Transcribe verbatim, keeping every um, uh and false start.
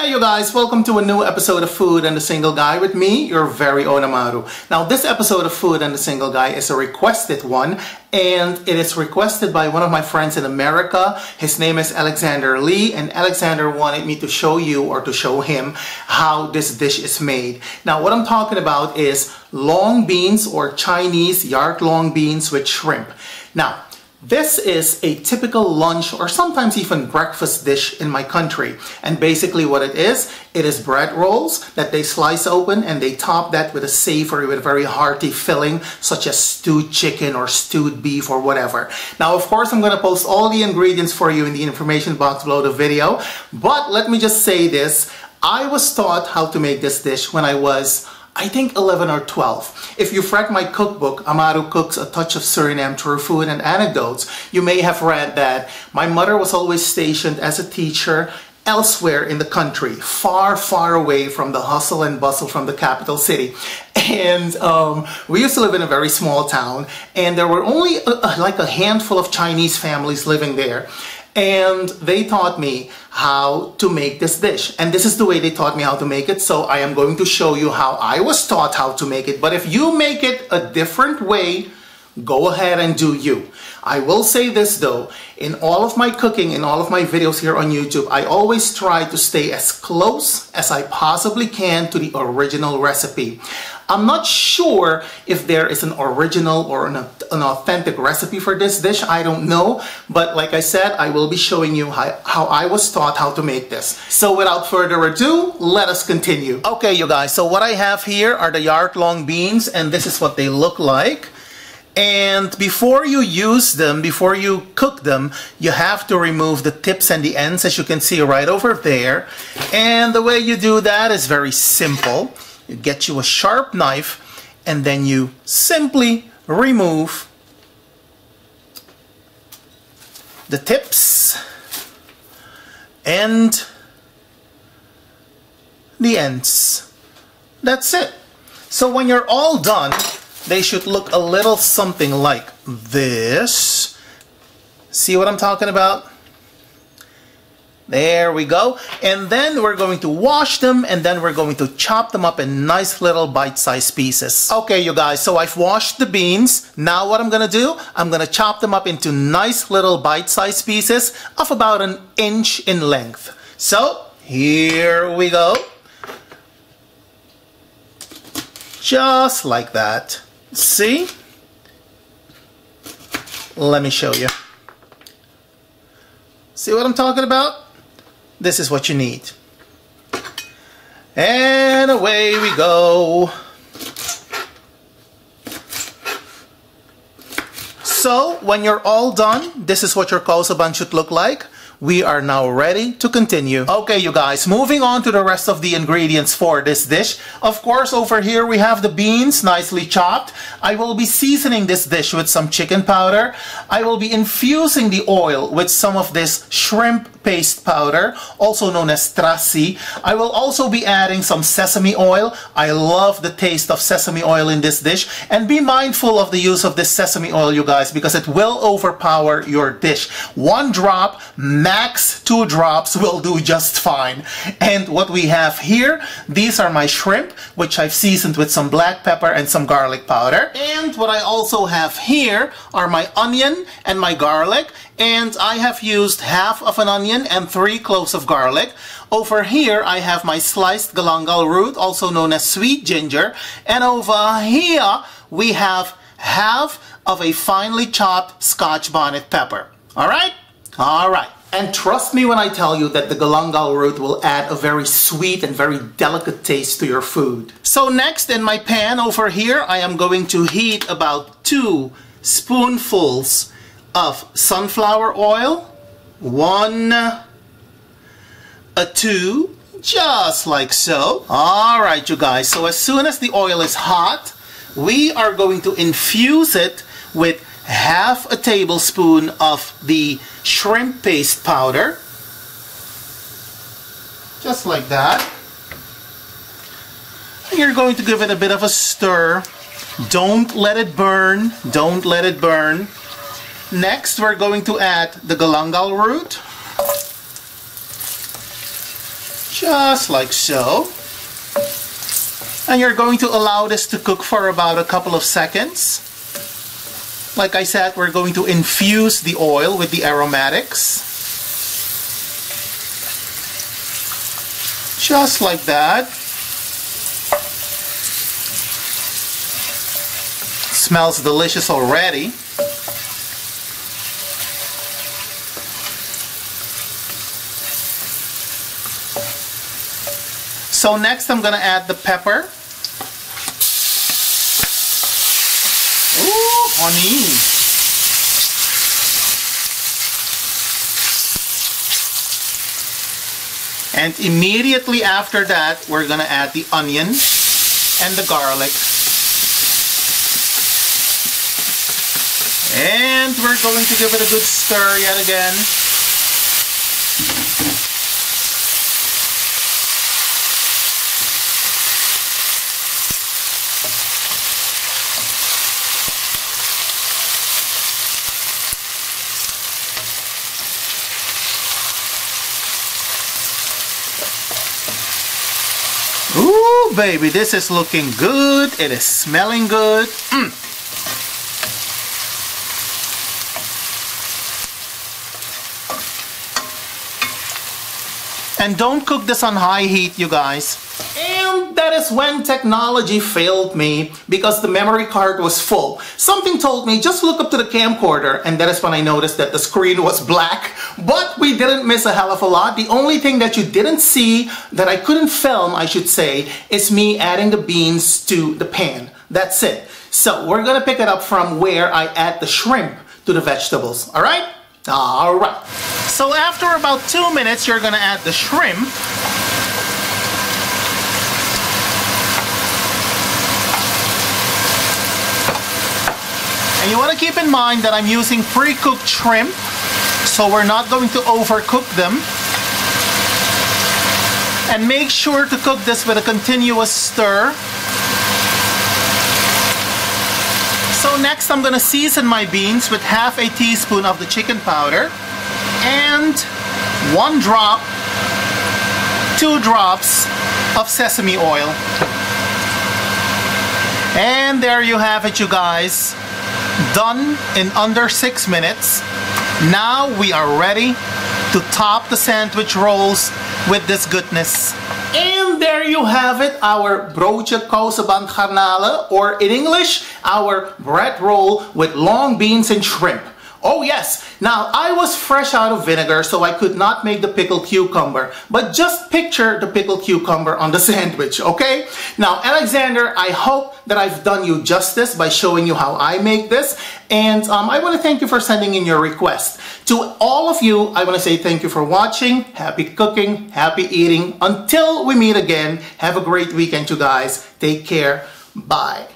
Hey you guys, welcome to a new episode of Food and the Single Guy with me, your very own Amaru. Now this episode of Food and the Single Guy is a requested one, and it is requested by one of my friends in America. His name is Alexander Lee, and Alexander wanted me to show you or to show him how this dish is made. Now what I'm talking about is long beans or Chinese yard long beans with shrimp. Now this is a typical lunch or sometimes even breakfast dish in my country. And basically what it is, it is bread rolls that they slice open and they top that with a savory, with a very hearty filling, such as stewed chicken or stewed beef or whatever. Now, of course, I'm going to post all the ingredients for you in the information box below the video. But let me just say this. I was taught how to make this dish when I was I think eleven or twelve. If you've read my cookbook, Amaru Cooks, A Touch of Suriname, True Food and Anecdotes, you may have read that my mother was always stationed as a teacher elsewhere in the country, far, far away from the hustle and bustle from the capital city. And um, we used to live in a very small town, and there were only a, a, like a handful of Chinese families living there. And they taught me how to make this dish. And this is the way they taught me how to make it. So I am going to show you how I was taught how to make it. But if you make it a different way, go ahead and do you. I will say this though, in all of my cooking, in all of my videos here on YouTube, I always try to stay as close as I possibly can to the original recipe. I'm not sure if there is an original or an, an authentic recipe for this dish, I don't know. But like I said, I will be showing you how, how I was taught how to make this. So without further ado, let us continue. Okay you guys, so what I have here are the yard-long beans, and this is what they look like. And before you use them, before you cook them, you have to remove the tips and the ends, as you can see right over there. And the way you do that is very simple. You get you a sharp knife, and then you simply remove the tips and the ends. That's it. So when you're all done, they should look a little something like this. See what I'm talking about? There we go. And then we're going to wash them, and then we're going to chop them up in nice little bite-sized pieces. Okay, you guys, so I've washed the beans. Now what I'm gonna do, I'm gonna chop them up into nice little bite-sized pieces of about an inch in length. So here we go. Just like that. See? Let me show you. See what I'm talking about? This is what you need. And away we go. So, when you're all done, this is what your kouseband should look like. We are now ready to continue. Okay, you guys, moving on to the rest of the ingredients for this dish. Of course, over here we have the beans, nicely chopped. I will be seasoning this dish with some chicken powder. I will be infusing the oil with some of this shrimp paste powder, also known as trassi. I will also be adding some sesame oil. I love the taste of sesame oil in this dish. And be mindful of the use of this sesame oil, you guys, because it will overpower your dish. One drop, max two drops will do just fine. And what we have here, these are my shrimp, which I've seasoned with some black pepper and some garlic powder. And what I also have here are my onion and my garlic. And I have used half of an onion and three cloves of garlic. Over here, I have my sliced galangal root, also known as sweet ginger. And over here, we have half of a finely chopped Scotch bonnet pepper. All right? All right. And trust me when I tell you that the galangal root will add a very sweet and very delicate taste to your food. So next, in my pan over here, I am going to heat about two spoonfuls of sunflower oil. One, a two, just like so. All right, you guys, so as soon as the oil is hot, we are going to infuse it with half a tablespoon of the shrimp paste powder, just like that. And you're going to give it a bit of a stir. Don't let it burn, don't let it burn. Next, we're going to add the galangal root, just like so. And you're going to allow this to cook for about a couple of seconds. Like I said, we're going to infuse the oil with the aromatics. Just like that. Smells delicious already. So next I'm going to add the pepper. Ooh, honey. And immediately after that, we're going to add the onion and the garlic. And we're going to give it a good stir yet again. Ooh, baby, this is looking good. It is smelling good. Mm. And don't cook this on high heat, you guys. And that is when technology failed me because the memory card was full. Something told me, just look up to the camcorder, and that is when I noticed that the screen was black. But we didn't miss a hell of a lot. The only thing that you didn't see, that I couldn't film, I should say, is me adding the beans to the pan. That's it. So we're gonna pick it up from where I add the shrimp to the vegetables, all right? All right. So after about two minutes, you're gonna add the shrimp. And you want to keep in mind that I'm using pre-cooked shrimp, so we're not going to overcook them. And make sure to cook this with a continuous stir. So next I'm going to season my beans with half a teaspoon of the chicken powder and one drop, two drops of sesame oil. And there you have it, you guys. Done in under six minutes. Now we are ready to top the sandwich rolls with this goodness. And there you have it, our Broodje Kouseband Garnalen, or in English, our bread roll with long beans and shrimp. Oh yes, now I was fresh out of vinegar, so I could not make the pickled cucumber, but just picture the pickled cucumber on the sandwich, okay? Now Alexander, I hope that I've done you justice by showing you how I make this, and um, I want to thank you for sending in your request. To all of you, I want to say thank you for watching, happy cooking, happy eating. Until we meet again, have a great weekend you guys, take care, bye.